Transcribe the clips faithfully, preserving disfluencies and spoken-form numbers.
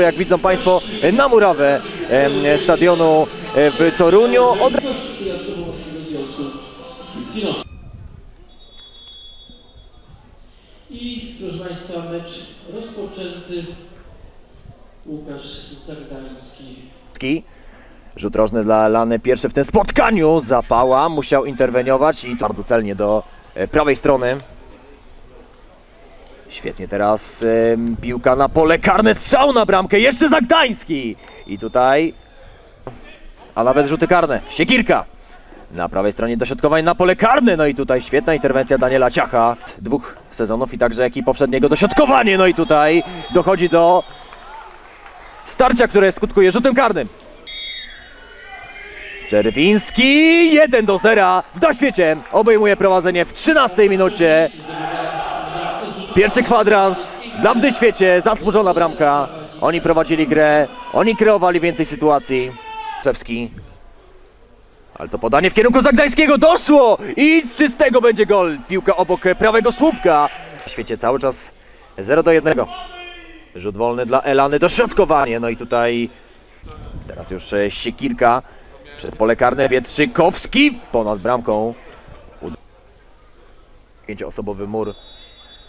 Jak widzą Państwo na murawę stadionu w Toruniu. Od... I proszę Państwa, mecz rozpoczęty. Łukasz Serdański. Rzut rożny dla Elany, pierwszy w tym spotkaniu. Zapała musiał interweniować i bardzo celnie do prawej strony. Świetnie teraz y, piłka na pole karne, strzał na bramkę, jeszcze Zagdański! I tutaj, a nawet rzuty karne, Siekirka! Na prawej stronie dośrodkowań na pole karne, no i tutaj świetna interwencja Daniela Ciacha. Dwóch sezonów i także jak i poprzedniego dośrodkowanie, no i tutaj dochodzi do starcia, które skutkuje rzutem karnym. Czerwiński, jeden do zera, Wda Świecie obejmuje prowadzenie w trzynastej minucie. Pierwszy kwadrans dla Wdy Świecie, zasłużona bramka. Oni prowadzili grę, oni kreowali więcej sytuacji. Tomaszewski. Ale to podanie w kierunku Zagdańskiego doszło i z czystego będzie gol. Piłka obok prawego słupka. W Świecie cały czas zero do jednego. Rzut wolny dla Elany, dośrodkowanie. No i tutaj teraz już Siekirka. Przed pole karne Wietrzykowski ponad bramką. Pięcioosobowy mur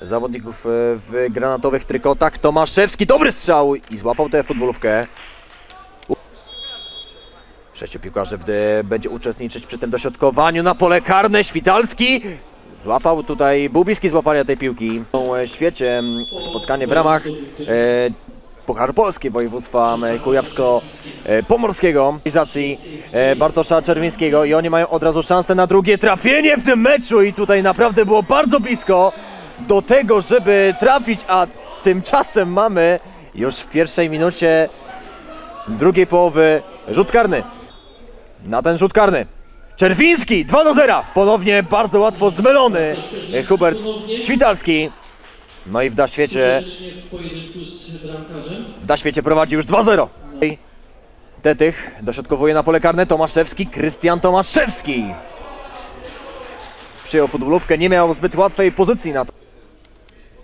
zawodników w granatowych trykotach. Tomaszewski, dobry strzał i złapał tę futbolówkę. Sześciu piłkarzy Wdy będzie uczestniczyć przy tym dośrodkowaniu na pole karne. Świtalski złapał tutaj, był bliski złapania tej piłki. W Świecie spotkanie w ramach Puchar Polski Województwa Kujawsko-Pomorskiego Bartosza Czerwińskiego i oni mają od razu szansę na drugie trafienie w tym meczu i tutaj naprawdę było bardzo blisko do tego, żeby trafić, a tymczasem mamy już w pierwszej minucie drugiej połowy rzut karny. Na ten rzut karny Czerwiński, dwa do zera, ponownie bardzo łatwo zmylony Hubert Świtalski. No i Wda Świecie Wda Świecie prowadzi już dwa zero. Tetych dośrodkowuje na pole karne. Tomaszewski, Krystian Tomaszewski przyjął futbolówkę, nie miał zbyt łatwej pozycji na to.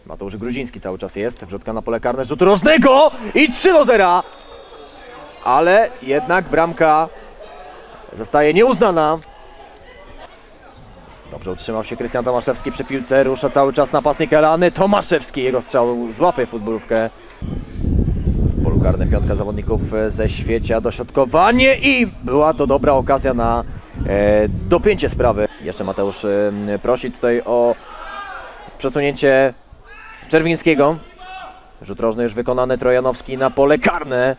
Mateusz Gruziński cały czas jest, wrzutka na pole karne, rzut rożnego i trzy do zera. Ale jednak bramka zostaje nieuznana. Dobrze utrzymał się Krystian Tomaszewski przy piłce, rusza cały czas napastnik Elany. Tomaszewski, jego strzał złapie futbolówkę. W polu karnym piątka zawodników ze Świecia, dośrodkowanie i była to dobra okazja na e, dopięcie sprawy. Jeszcze Mateusz e, prosi tutaj o przesunięcie Czerwińskiego. Rzut rożny już wykonany, Trojanowski na pole karne.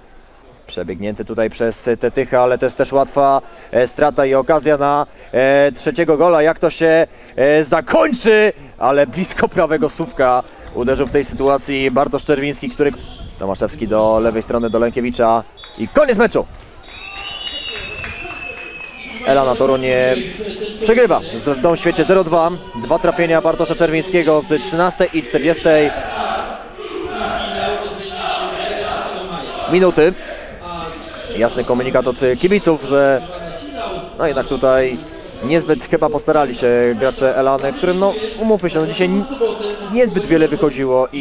Przebiegnięty tutaj przez Tetycha, ale to jest też łatwa strata i okazja na e, trzeciego gola. Jak to się e, zakończy, ale blisko prawego słupka uderzył w tej sytuacji Bartosz Czerwiński, który... Tomaszewski do lewej strony, do Lękiewicza i koniec meczu. Elana Toruń przegrywa z Wdą Świecie zero dwa. Dwa trafienia Bartosza Czerwińskiego z trzynastej i czterdziestej minuty. Jasny komunikat od kibiców, że no jednak tutaj niezbyt chyba postarali się gracze Elany, którym no umówmy się, no dzisiaj niezbyt wiele wychodziło i